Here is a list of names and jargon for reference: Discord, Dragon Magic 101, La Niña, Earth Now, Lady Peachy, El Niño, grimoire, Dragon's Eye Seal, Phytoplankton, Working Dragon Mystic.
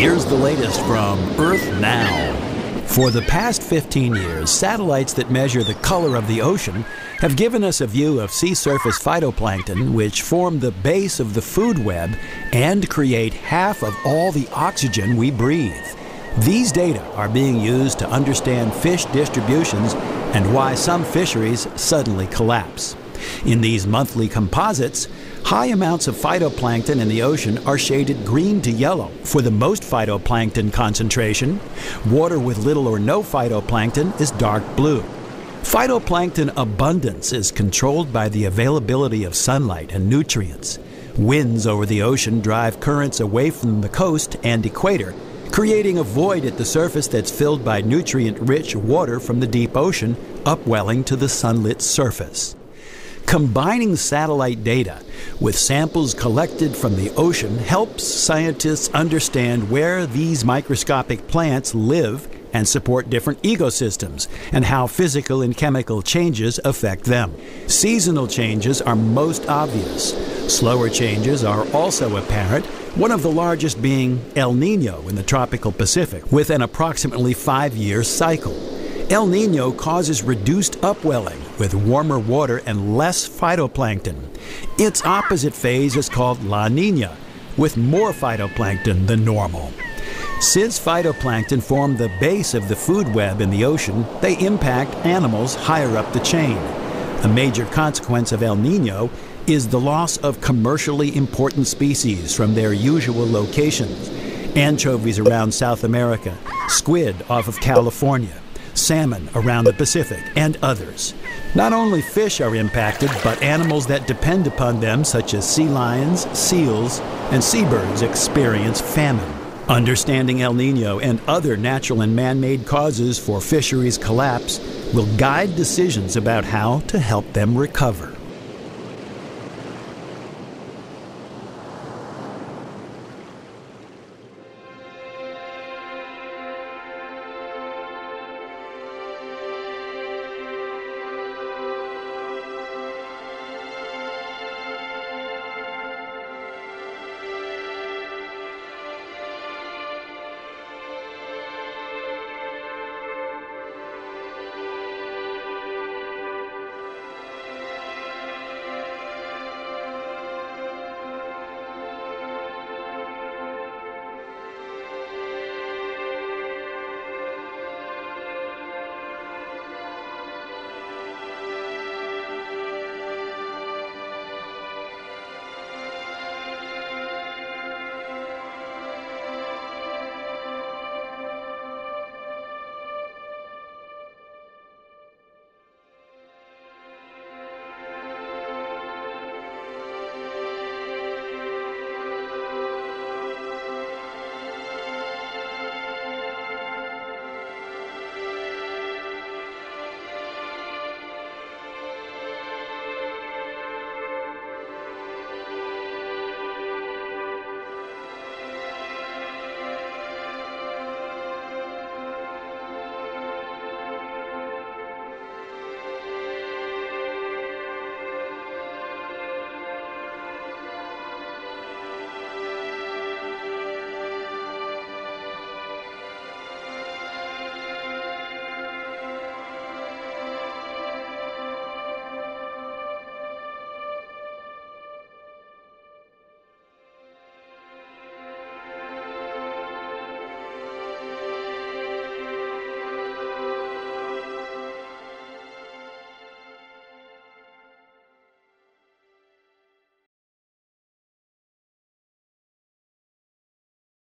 Here's the latest from Earth Now. For the past 15 years, satellites that measure the color of the ocean have given us a view of sea surface phytoplankton, which form the base of the food web and create half of all the oxygen we breathe. These data are being used to understand fish distributions and why some fisheries suddenly collapse. In these monthly composites, high amounts of phytoplankton in the ocean are shaded green to yellow for the most phytoplankton concentration. Water with little or no phytoplankton is dark blue. Phytoplankton abundance is controlled by the availability of sunlight and nutrients. Winds over the ocean drive currents away from the coast and equator, creating a void at the surface that's filled by nutrient-rich water from the deep ocean upwelling to the sunlit surface. Combining satellite data with samples collected from the ocean helps scientists understand where these microscopic plants live and support different ecosystems, and how physical and chemical changes affect them. Seasonal changes are most obvious. Slower changes are also apparent, one of the largest being El Niño in the tropical Pacific, with an approximately 5-year cycle. El Niño causes reduced upwelling with warmer water and less phytoplankton. Its opposite phase is called La Niña, with more phytoplankton than normal. Since phytoplankton form the base of the food web in the ocean, they impact animals higher up the chain. A major consequence of El Niño is the loss of commercially important species from their usual locations. Anchovies around South America, squid off of California, salmon around the Pacific, and others. Not only fish are impacted, but animals that depend upon them, such as sea lions, seals, and seabirds, experience famine. Understanding El Niño and other natural and man-made causes for fisheries collapse will guide decisions about how to help them recover.